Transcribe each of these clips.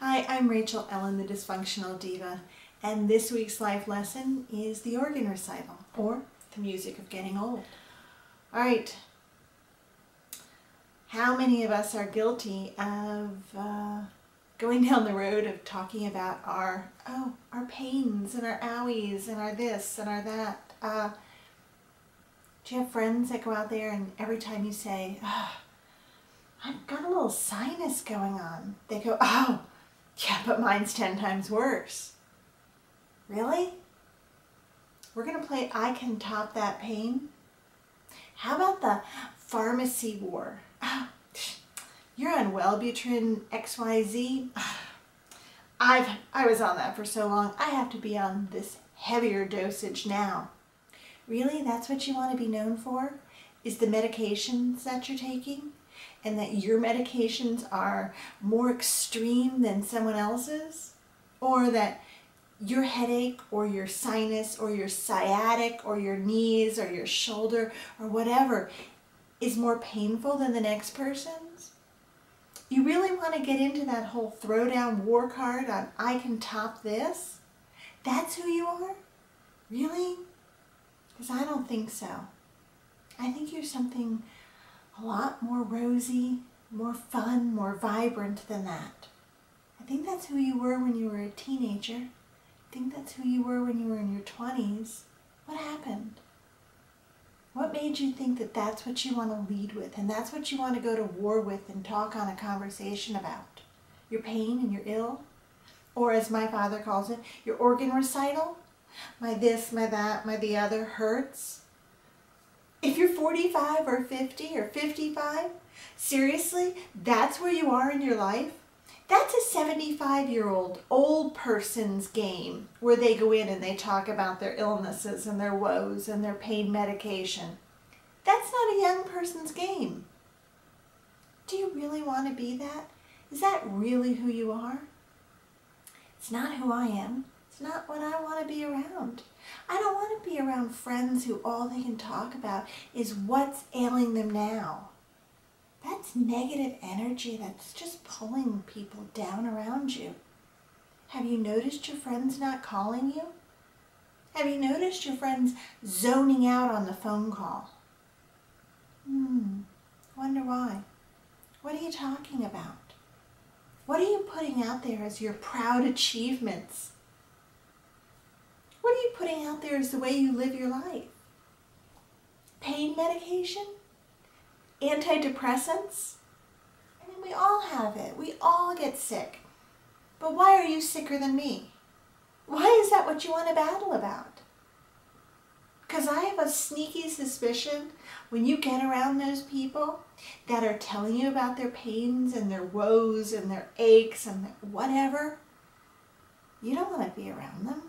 Hi, I'm Rachel Ellyn, the Dysfunctional Diva, and this week's life lesson is the organ recital, or the music of getting old. All right, how many of us are guilty of going down the road of talking about our pains and our owies and our this and our that? Do you have friends that go out there and every time you say, oh, I've got a little sinus going on, they go, oh, yeah, but mine's 10 times worse. Really? We're going to play I Can Top That Pain? How about the pharmacy war? Oh, you're on Wellbutrin XYZ? I was on that for so long, I have to be on this heavier dosage now. Really? That's what you want to be known for? Is the medications that you're taking? And that your medications are more extreme than someone else's? Or that your headache or your sinus or your sciatic or your knees or your shoulder or whatever is more painful than the next person's? You really want to get into that whole throwdown war card on I can top this? That's who you are? Really? Because I don't think so. I think you're something a lot more rosy, more fun, more vibrant than that. I think that's who you were when you were a teenager. I think that's who you were when you were in your 20s. What happened? What made you think that that's what you want to lead with and that's what you want to go to war with and talk on a conversation about? Your pain and your ill? Or as my father calls it, your organ recital? My this, my that, my the other hurts. If you're 45 or 50 or 55, seriously, that's where you are in your life? That's a 75-year-old old person's game where they go in and they talk about their illnesses and their woes and their pain medication. That's not a young person's game. Do you really want to be that? Is that really who you are? It's not who I am. It's not what I want to be around. I don't want to be around friends who all they can talk about is what's ailing them now. That's negative energy that's just pulling people down around you. Have you noticed your friends not calling you? Have you noticed your friends zoning out on the phone call? Wonder why. What are you talking about? What are you putting out there as your proud achievements? What are you putting out there as the way you live your life? Pain medication? Antidepressants? I mean, we all have it. We all get sick. But why are you sicker than me? Why is that what you want to battle about? Because I have a sneaky suspicion when you get around those people that are telling you about their pains and their woes and their aches and their whatever, you don't want to be around them.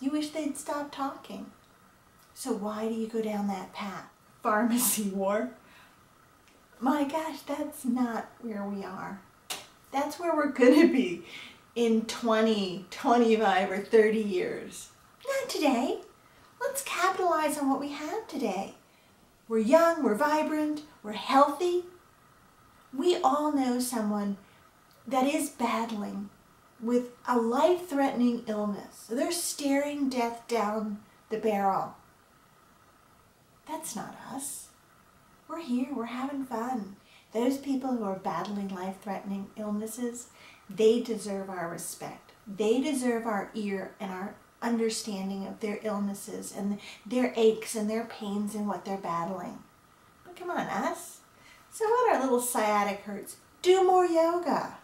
You wish they'd stop talking. So why do you go down that path? Pharmacy war? My gosh, that's not where we are. That's where we're going to be in 20, 25, or 30 years. Not today. Let's capitalize on what we have today. We're young, we're vibrant, we're healthy. We all know someone that is battling with a life-threatening illness. They're staring death down the barrel. That's not us. We're here, we're having fun. Those people who are battling life-threatening illnesses, they deserve our respect. They deserve our ear and our understanding of their illnesses and their aches and their pains and what they're battling. But come on, us. So what our little sciatic hurts? Do more yoga.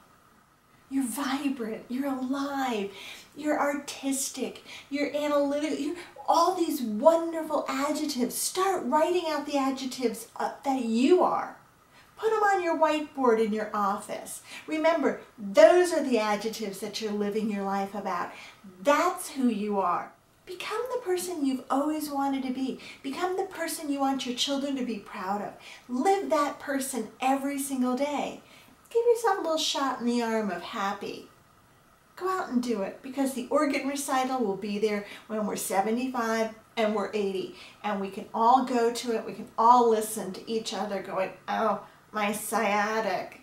You're vibrant, you're alive, you're artistic, you're analytical, you're all these wonderful adjectives. Start writing out the adjectives that you are. Put them on your whiteboard in your office. Remember, those are the adjectives that you're living your life about. That's who you are. Become the person you've always wanted to be. Become the person you want your children to be proud of. Live that person every single day. Give yourself a little shot in the arm of happy. Go out and do it, because the organ recital will be there when we're 75 and we're 80. And we can all go to it. We can all listen to each other going, oh, my sciatic.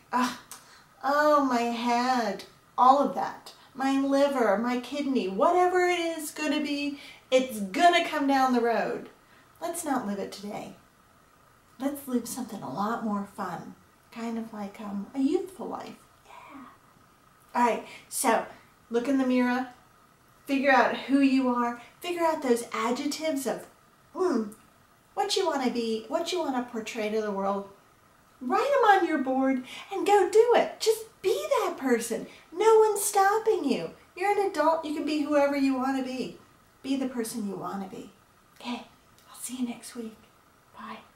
Oh, my head. all of that. My liver, my kidney, whatever it is going to be, it's going to come down the road. Let's not live it today. Let's live something a lot more fun, kind of like a youthful life. Yeah. All right, so look in the mirror, figure out who you are, figure out those adjectives of what you want to be, what you want to portray to the world. Write them on your board and go do it. Just be that person. No one's stopping you. You're an adult. You can be whoever you want to be. Be the person you want to be. Okay, I'll see you next week. Bye.